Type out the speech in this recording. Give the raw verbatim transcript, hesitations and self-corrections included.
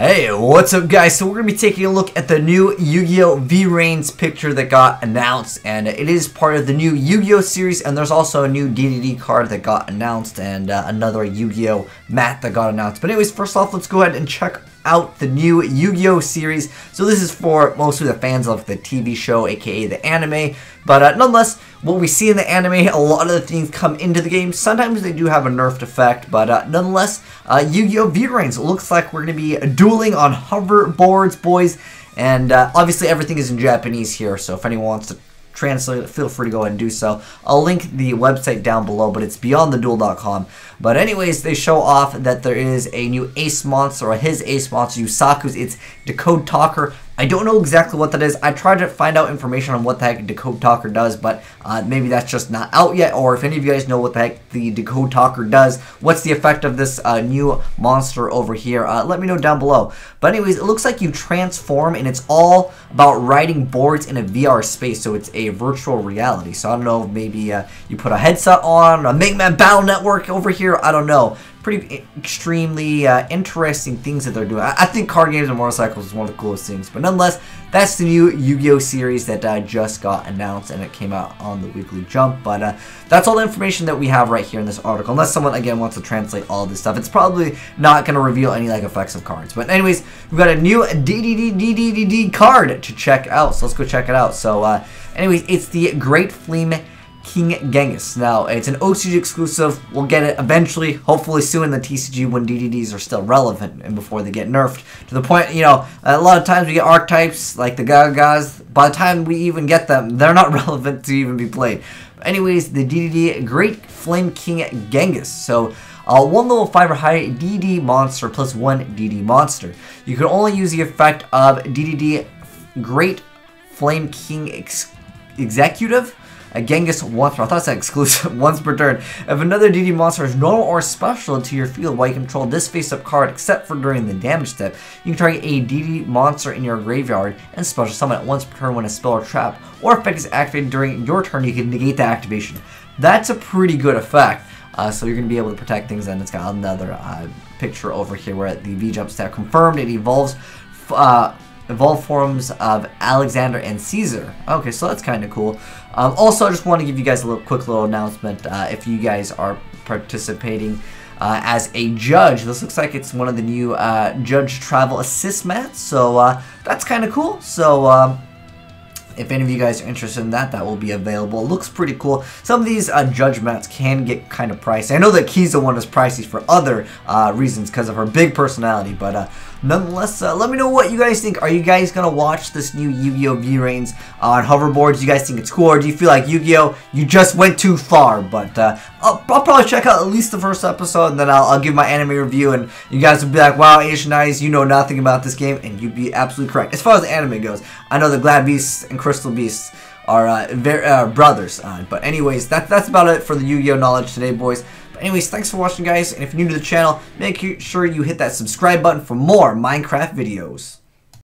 Hey, what's up guys? So we're going to be taking a look at the new Yu-Gi-Oh! V-Rains picture that got announced, and it is part of the new Yu-Gi-Oh! series, and there's also a new D D D card that got announced, and uh, another Yu-Gi-Oh! mat that got announced. But anyways, first off, let's go ahead and check out the new Yu-Gi-Oh! series. So this is for mostly the fans of the T V show, aka the anime, but uh, nonetheless, what we see in the anime, a lot of the things come into the game. Sometimes they do have a nerfed effect, but uh, nonetheless, uh, Yu-Gi-Oh! V-Rains looks like we're going to be doing dueling on hoverboards, boys, and uh, obviously everything is in Japanese here, so if anyone wants to translate it, feel free to go ahead and do so. I'll link the website down below, but it's beyond the duel dot com. But anyways, they show off that there is a new ace monster, or his ace monster, Yusaku's. It's Decode Talker. I don't know exactly what that is. I tried to find out information on what the heck Decode Talker does, but uh, maybe that's just not out yet, or if any of you guys know what the heck the Decode Talker does, what's the effect of this uh, new monster over here, uh, let me know down below. But anyways, it looks like you transform, and it's all about riding boards in a V R space, so it's a virtual reality. So I don't know, maybe uh, you put a headset on, a Mega Man Battle Network over here, I don't know. Pretty extremely uh, interesting things that they're doing. I, I think card games and motorcycles is one of the coolest things, but nonetheless, that's the new Yu-Gi-Oh! series that uh, just got announced, and it came out on the Weekly Jump. But uh, that's all the information that we have right here in this article, unless someone again wants to translate all this stuff. It's probably not going to reveal any like effects of cards, but anyways, we've got a new D D D card to check out, so let's go check it out. So uh, anyways, it's the Great Flame King Genghis. Now, it's an O C G exclusive. We'll get it eventually, hopefully soon in the T C G when D D Ds are still relevant and before they get nerfed. To the point, you know, a lot of times we get archetypes like the Gagas. By the time we even get them, they're not relevant to even be played. Anyways, the D D D Great Flame King Genghis. So, uh, one level five or higher D D monster plus one D D monster. You can only use the effect of D D D Great Flame King ex Executive. A Genghis once per, I thought it said exclusive, once per turn. If another D D monster is normal or special to your field while you control this face-up card, except for during the damage step, you can target a D D monster in your graveyard and special summon it once per turn when a spell or trap or effect is activated during your turn. You can negate the activation. That's a pretty good effect. Uh, so you're going to be able to protect things, and it's got another uh, picture over here where the V-Jump stat confirmed it evolves. Uh, Evolved forms of Alexander and Caesar. Okay, so that's kind of cool. Um, also, I just want to give you guys a little quick little announcement. Uh, if you guys are participating uh, as a judge, this looks like it's one of the new uh, judge travel assist mats. So uh, that's kind of cool. So um, if any of you guys are interested in that, that will be available. It looks pretty cool. Some of these uh, judge mats can get kind of pricey. I know that Kiza one is pricey for other uh, reasons because of her big personality, but uh, nonetheless, uh, let me know what you guys think. Are you guys going to watch this new Yu-Gi-Oh! V-Rains on hoverboards? Do you guys think it's cool, or do you feel like Yu-Gi-Oh! You just went too far? But uh, I'll, I'll probably check out at least the first episode, and then I'll, I'll give my anime review, and you guys will be like, wow, Asian Eyes, you know nothing about this game, and you'd be absolutely correct. As far as the anime goes, I know the Gladbeasts and Crystalbeasts are uh, very, uh, brothers. Uh, but anyways, that, that's about it for the Yu-Gi-Oh! knowledge today, boys. Anyways, thanks for watching, guys, and if you're new to the channel, make sure you hit that subscribe button for more Minecraft videos.